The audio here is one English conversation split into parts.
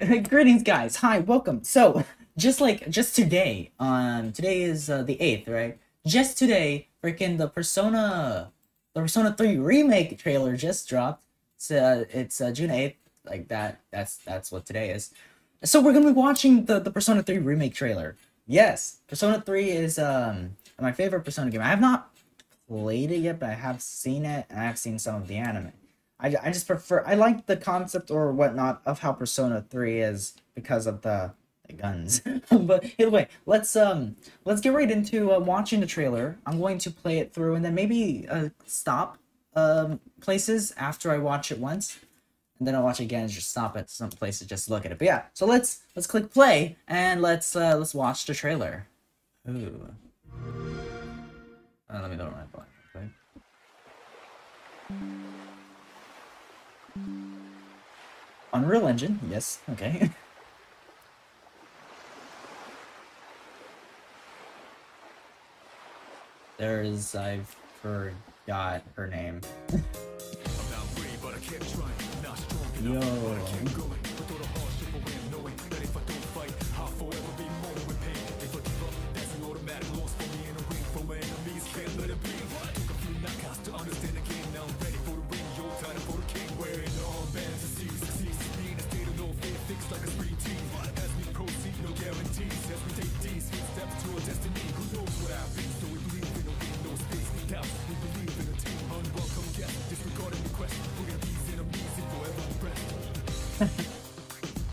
Greetings, guys. Hi, welcome. So, just today, today is the 8th, right? Just today, freaking the Persona 3 remake trailer just dropped. It's June 8th, like that. That's what today is. So we're gonna be watching the Persona 3 remake trailer. Yes, Persona 3 is my favorite Persona game. I have not played it yet, but I have seen it, and I have seen some of the anime. I just prefer, I like the concept or whatnot of how Persona 3 is because of the guns. But either way, let's get right into watching the trailer. I'm going to play it through and then maybe stop places after I watch it once. And then I'll watch it again and just stop at some places, just look at it. But yeah, so let's click play and let's watch the trailer. Ooh. Let me lower my phone. Okay. Unreal Engine, yes, okay. There's, I forgot her name. Yo.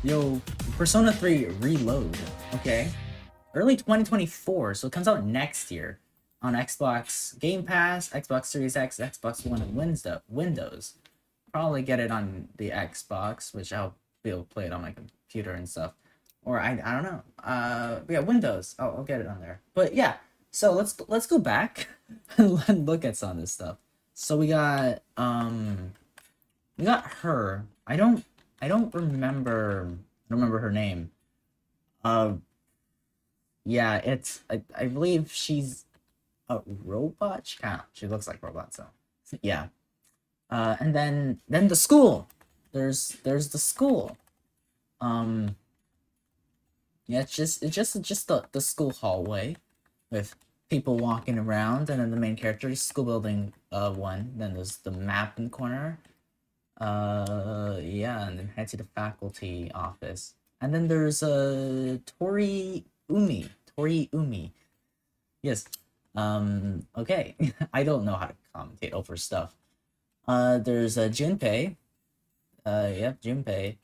Yo, Persona 3 Reload, okay. Early 2024, so it comes out next year on Xbox Game Pass, Xbox Series X, Xbox One, and Windows. Probably get it on the Xbox, which I'll be able to play it on my computer and stuff. Or I don't know. Yeah, Windows. I'll get it on there. But yeah, so let's go back and look at some of this stuff. So we got her. I don't remember her name. Yeah, it's I believe she's a robot. She looks like a robot, so yeah. And then the school. There's the school. Yeah, it's just the school hallway with people walking around, and then the main character is school building one. Then there's the map in the corner. Yeah, and then head to the faculty office. And then there's Tori Umi. Tori Umi. Yes. Okay. I don't know how to commentate over stuff. There's Junpei. Yep, Junpei.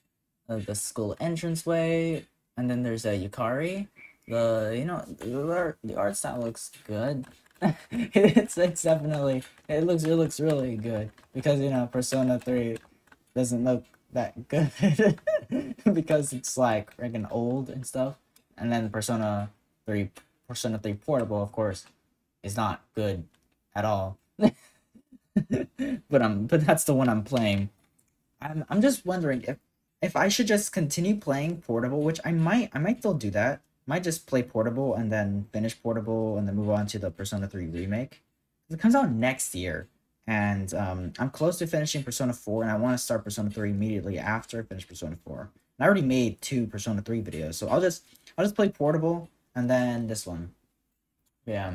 The school entranceway. And then there's Yukari. The art style looks good. it's definitely, it looks really good, because you know Persona 3 doesn't look that good because it's like freaking old and stuff. And then Persona 3 Portable, of course, is not good at all. but that's the one I'm playing. I'm just wondering if I should just continue playing Portable, which I might still do that. Might just play Portable and then finish Portable and then move on to the Persona 3 remake. It comes out next year, and I'm close to finishing Persona 4, and I want to start Persona 3 immediately after I finish Persona 4. And I already made 2 Persona 3 videos, so I'll just play Portable and then this one. Yeah.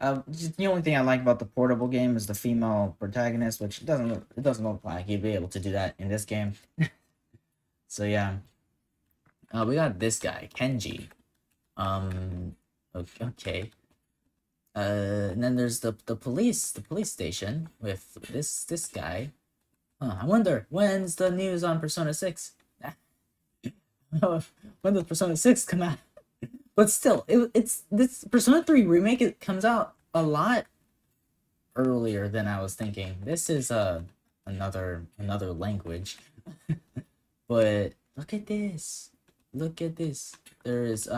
The only thing I like about the Portable game is the female protagonist, which it doesn't look like you'd be able to do that in this game. So yeah. We got this guy, Kenji. Okay. And then there's the police station with this guy. Huh, I wonder when's the news on Persona 6? When does Persona 6 come out? But still, it's this Persona 3 remake. It comes out a lot earlier than I was thinking. This is another language. But look at this. Look at this. There is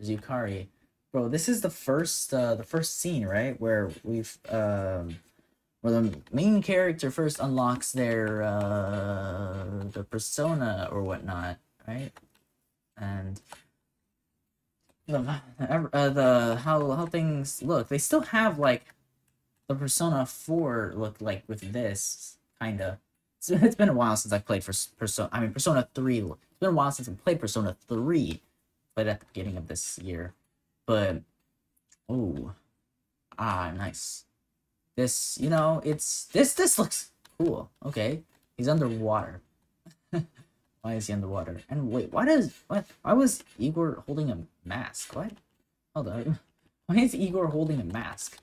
Zukari. Bro, this is the first scene, right? Where where the main character first unlocks their the persona or whatnot, right? And how things look. They still have like the Persona 4 look like with this kinda. it's been a while since I've played for Persona 3. It's been a while since I've played Persona 3, but at the beginning of this year. But, oh, nice. This, you know, it's, this looks cool. Okay, he's underwater. Why is he underwater? And wait, why was Igor holding a mask? What? Hold on. Why is Igor holding a mask?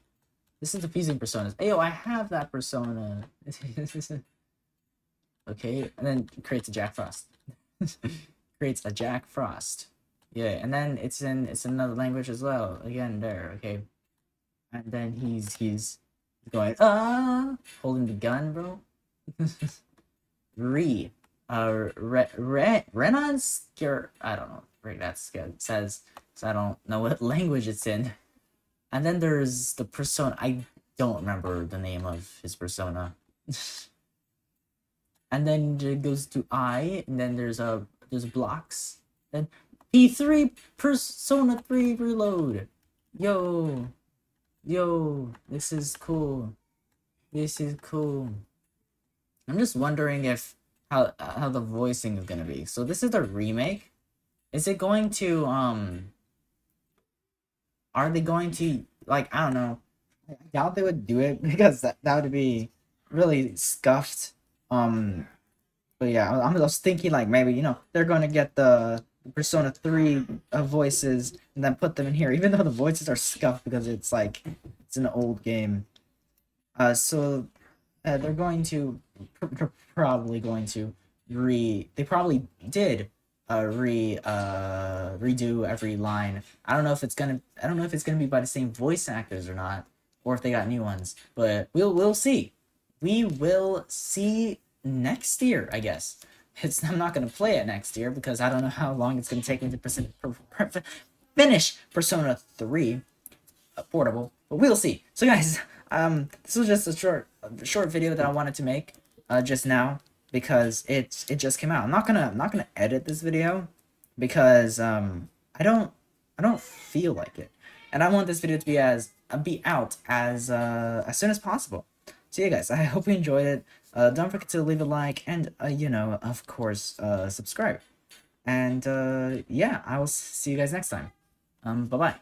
This is the appeasing personas. Ayo, I have that persona. Okay, and then creates a Jack Frost. Creates a Jack Frost. Yeah, and then it's in another language as well. Again, there, okay. And then he's going, holding the gun, bro. Renan Scare, I don't know. Right, that's good. Says, so I don't know what language it's in. And then there's the persona. I don't remember the name of his persona. And then it goes to I, and then there's blocks. Then P3 Persona 3 Reload. Yo, this is cool. I'm just wondering if how the voicing is gonna be. So this is the remake. Is it going to are they going to, like, I don't know. I doubt they would do it because that would be really scuffed. But yeah, I was thinking, like, maybe, you know, they're gonna get the Persona 3 voices and then put them in here, even though the voices are scuffed because it's like it's an old game. So they're going to probably redo every line. I don't know if it's gonna be by the same voice actors or not, or if they got new ones. But we'll see. We will see next year, I guess. I'm not gonna play it next year because I don't know how long it's gonna take me to finish Persona 3 Portable. But we'll see. So guys, this was just a short video that I wanted to make just now because it just came out. I'm not gonna edit this video because I don't feel like it, and I want this video to be out as soon as possible. So yeah, guys, I hope you enjoyed it. Don't forget to leave a like and, you know, of course, subscribe. And, yeah, I will see you guys next time. Bye-bye.